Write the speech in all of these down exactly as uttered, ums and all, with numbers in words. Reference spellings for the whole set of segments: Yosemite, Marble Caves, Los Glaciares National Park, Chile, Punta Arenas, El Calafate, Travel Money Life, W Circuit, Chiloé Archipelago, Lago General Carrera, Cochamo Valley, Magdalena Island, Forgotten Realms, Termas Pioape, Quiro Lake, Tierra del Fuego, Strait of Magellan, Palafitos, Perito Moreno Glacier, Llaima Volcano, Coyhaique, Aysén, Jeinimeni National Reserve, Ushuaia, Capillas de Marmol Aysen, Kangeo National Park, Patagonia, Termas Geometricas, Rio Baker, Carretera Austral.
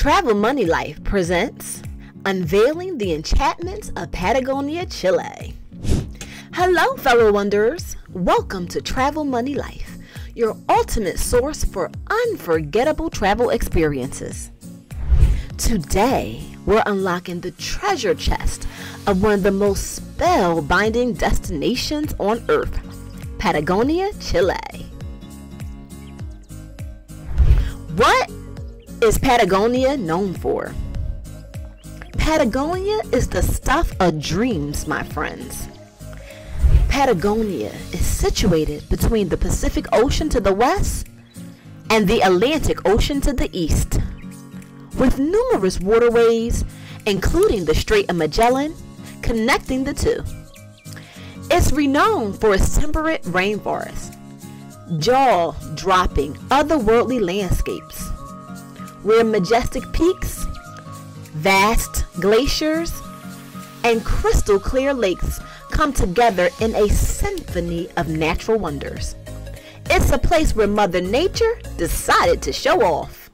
Travel Money Life presents Unveiling the Enchantments of Patagonia, Chile. Hello, fellow wanderers. Welcome to Travel Money Life, your ultimate source for unforgettable travel experiences. Today, we're unlocking the treasure chest of one of the most spellbinding destinations on Earth, Patagonia, Chile. What is Patagonia known for? Patagonia is the stuff of dreams, my friends. Patagonia is situated between the Pacific Ocean to the west and the Atlantic Ocean to the east, with numerous waterways, including the Strait of Magellan, connecting the two. It's renowned for its temperate rainforests, jaw-dropping otherworldly landscapes, where majestic peaks, vast glaciers, and crystal clear lakes come together in a symphony of natural wonders. It's a place where Mother Nature decided to show off.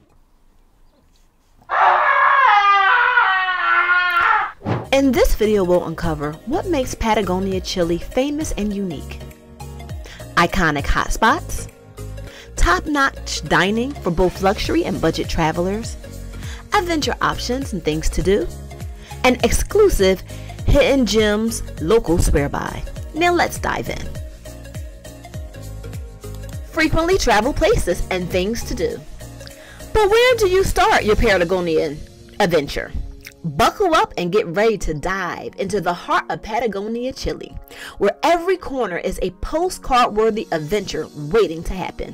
In this video, we'll uncover what makes Patagonia, Chile famous and unique, iconic hotspots, top-notch dining for both luxury and budget travelers, adventure options and things to do, and exclusive hidden gems locals swear by. Now let's dive in. Frequently traveled places and things to do. But where do you start your Patagonian adventure? Buckle up and get ready to dive into the heart of Patagonia, Chile, where every corner is a postcard-worthy adventure waiting to happen.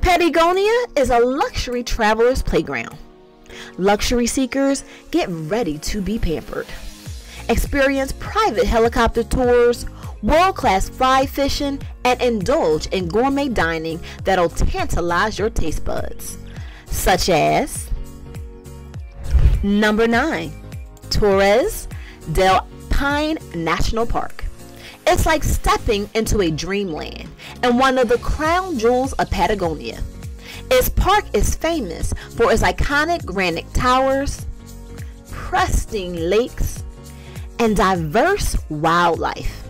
Patagonia is a luxury traveler's playground. Luxury seekers, get ready to be pampered. Experience private helicopter tours, world-class fly fishing, and indulge in gourmet dining that'll tantalize your taste buds, such as Number nine, Torres del Paine National Park. It's like stepping into a dreamland and one of the crown jewels of Patagonia. Its park is famous for its iconic granite towers, pristine lakes, and diverse wildlife.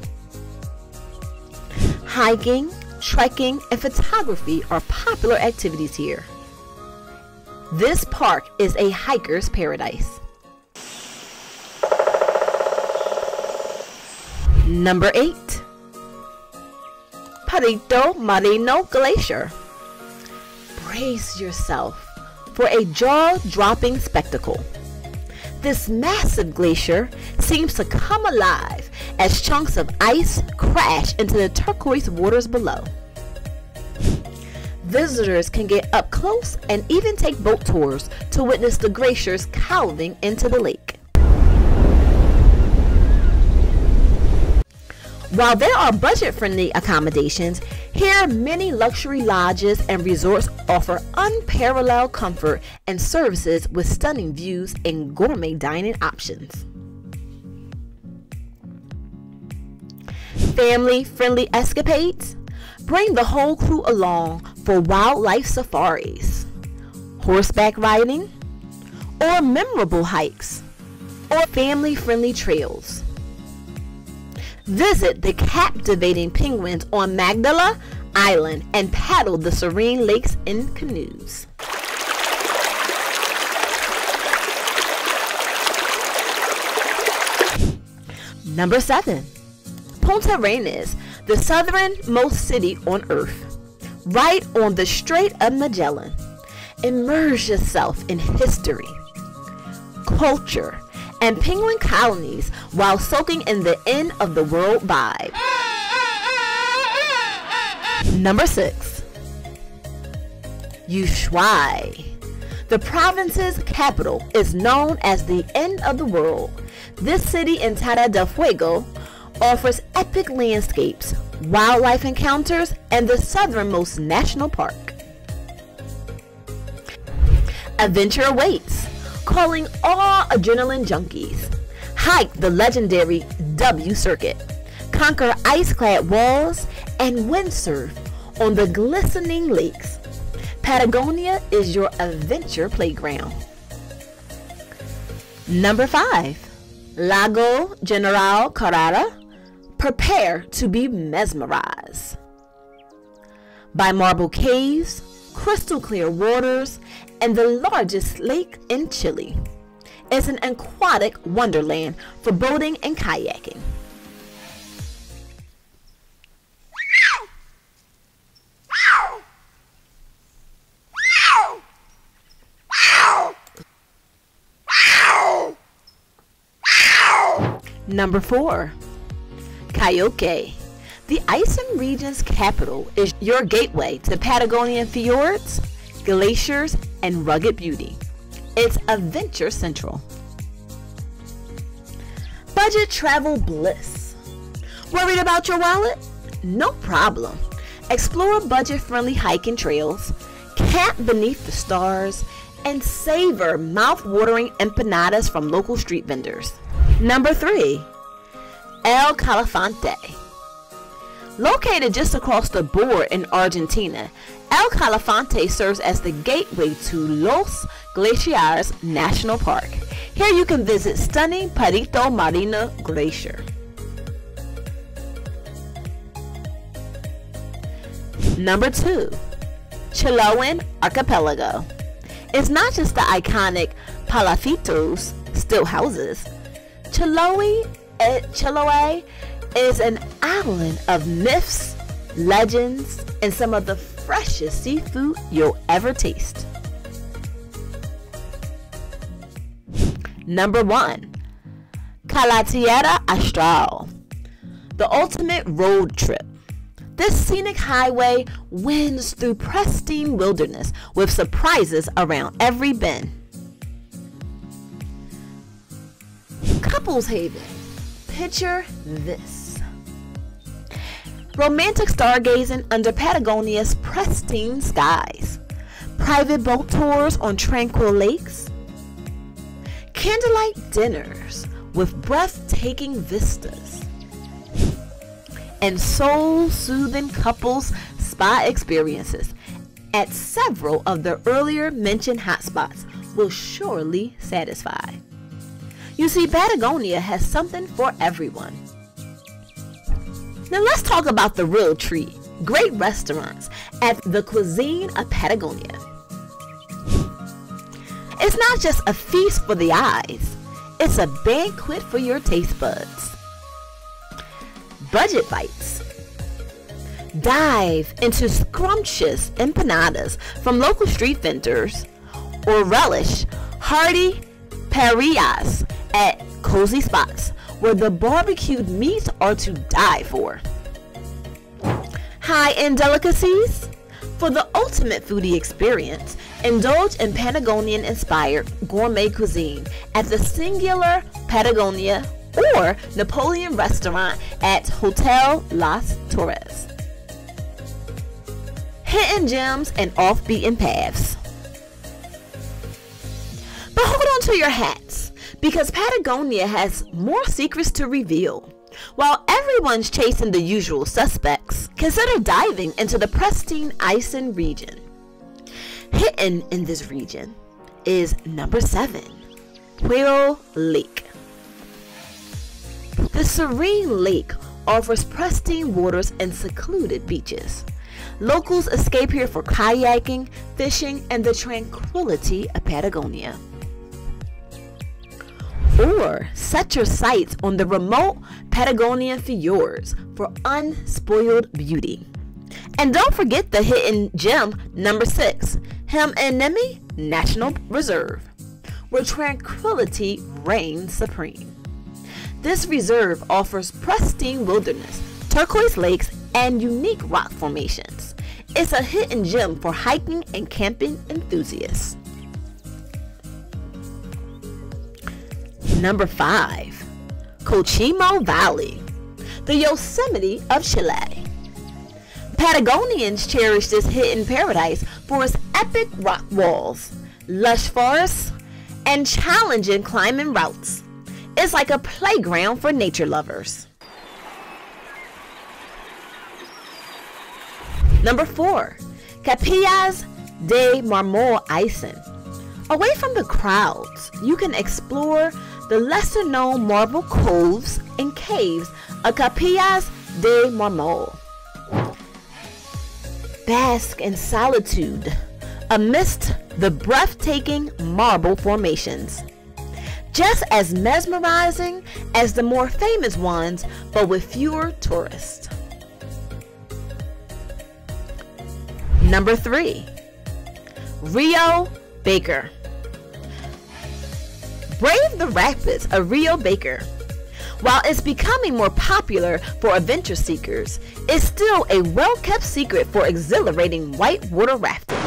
Hiking, trekking, and photography are popular activities here. This park is a hiker's paradise. Number eight. Perito Moreno Glacier. Brace yourself for a jaw-dropping spectacle. This massive glacier seems to come alive as chunks of ice crash into the turquoise waters below. Visitors can get up close and even take boat tours to witness the glaciers calving into the lake. While there are budget-friendly accommodations, here many luxury lodges and resorts offer unparalleled comfort and services with stunning views and gourmet dining options. Family-friendly escapades? Bring the whole crew along for wildlife safaris, horseback riding, or memorable hikes, or family-friendly trails. Visit the captivating penguins on Magdalena Island and paddle the serene lakes in canoes. Number seven. Punta Arenas, the southernmost city on Earth, right on the Strait of Magellan. Immerse yourself in history, culture, and penguin colonies while soaking in the end of the world vibe. Number six. Ushuaia. The province's capital is known as the end of the world. This city in Tierra del Fuego offers epic landscapes, wildlife encounters, and the southernmost national park. Adventure awaits, calling all adrenaline junkies. Hike the legendary W Circuit, conquer ice-clad walls, and windsurf on the glistening lakes. Patagonia is your adventure playground. Number five, Lago General Carrera. Prepare to be mesmerized by marble caves, crystal clear waters, and the largest lake in Chile. It's an aquatic wonderland for boating and kayaking. Number four, Coyhaique. The Aysén region's capital is your gateway to Patagonian fjords, glaciers, and rugged beauty. It's adventure central. Budget travel bliss. Worried about your wallet? No problem. Explore budget-friendly hiking trails, camp beneath the stars, and savor mouth-watering empanadas from local street vendors. Number three, El Calafate. Located just across the border in Argentina, El Calafate serves as the gateway to Los Glaciares National Park. Here you can visit stunning Perito Moreno Glacier. Number two, Chiloé Archipelago. It's not just the iconic Palafitos, still houses. Chiloé, Chiloé is an island of myths, legends, and some of the freshest seafood you'll ever taste. Number one, Carretera Austral, the ultimate road trip. This scenic highway winds through pristine wilderness with surprises around every bend. Couples Haven. Picture this. Romantic stargazing under Patagonia's pristine skies. Private boat tours on tranquil lakes. Candlelight dinners with breathtaking vistas. And soul-soothing couples spa experiences at several of the earlier mentioned hotspots will surely satisfy. You see, Patagonia has something for everyone. Now let's talk about the real treat, great restaurants at the cuisine of Patagonia. It's not just a feast for the eyes, it's a banquet for your taste buds. Budget bites. Dive into scrumptious empanadas from local street vendors or relish hearty parrillas at cozy spots where the barbecued meats are to die for. High-end delicacies. For the ultimate foodie experience, indulge in Patagonian-inspired gourmet cuisine at the singular Patagonia or Napoleon restaurant at Hotel Las Torres. Hidden gems and off-beaten paths. But hold on to your hats, because Patagonia has more secrets to reveal. While everyone's chasing the usual suspects, consider diving into the pristine Aysén region. Hidden in this region is number seven, Quiro Lake. The serene lake offers pristine waters and secluded beaches. Locals escape here for kayaking, fishing, and the tranquility of Patagonia. Or set your sights on the remote Patagonian fjords for unspoiled beauty. And don't forget the hidden gem number six, Jeinimeni National Reserve, where tranquility reigns supreme. This reserve offers pristine wilderness, turquoise lakes, and unique rock formations. It's a hidden gem for hiking and camping enthusiasts. Number five, Cochamo Valley, the Yosemite of Chile. Patagonians cherish this hidden paradise for its epic rock walls, lush forests, and challenging climbing routes. It's like a playground for nature lovers. Number four, Capillas de Marmol Aysen. Away from the crowds, you can explore the lesser-known marble coves and caves of Capillas de Marmol. Bask in solitude amidst the breathtaking marble formations. Just as mesmerizing as the more famous ones, but with fewer tourists. Number three, Rio Baker. Brave the rapids of Rio Baker. While it's becoming more popular for adventure seekers, it's still a well-kept secret for exhilarating whitewater rafting.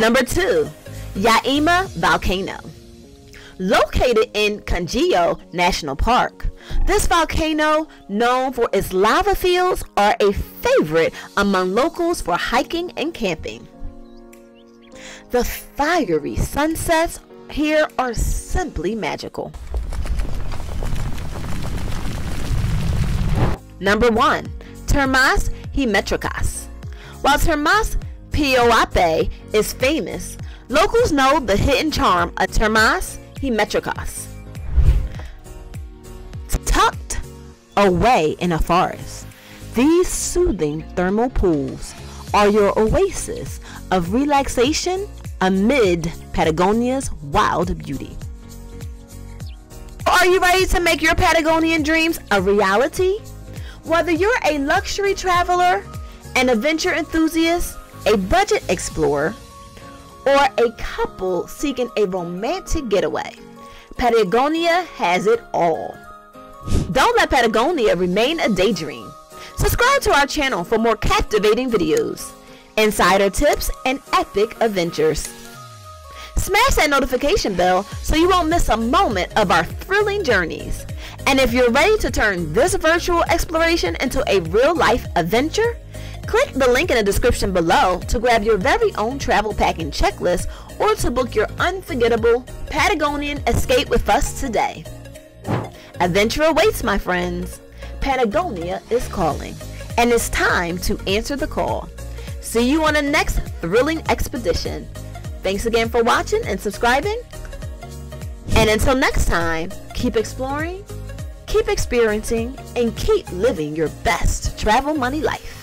Number two, Llaima Volcano. Located in Kangeo National Park, this volcano, known for its lava fields, are a favorite among locals for hiking and camping. The fiery sunsets here are simply magical. Number one, Termas Geometricas. While Termas Pioape is famous, locals know the hidden charm of Termas Geometricas. Tucked away in a forest, these soothing thermal pools are your oasis of relaxation amid Patagonia's wild beauty. Are you ready to make your Patagonian dreams a reality? Whether you're a luxury traveler, an adventure enthusiast, a budget explorer, or a couple seeking a romantic getaway, Patagonia has it all. Don't let Patagonia remain a daydream. Subscribe to our channel for more captivating videos, insider tips, and epic adventures. Smash that notification bell so you won't miss a moment of our thrilling journeys. And if you're ready to turn this virtual exploration into a real-life adventure, click the link in the description below to grab your very own travel packing checklist or to book your unforgettable Patagonian escape with us today. Adventure awaits, my friends. Patagonia is calling, and it's time to answer the call. See you on the next thrilling expedition. Thanks again for watching and subscribing. And until next time, keep exploring, keep experiencing, and keep living your best travel money life.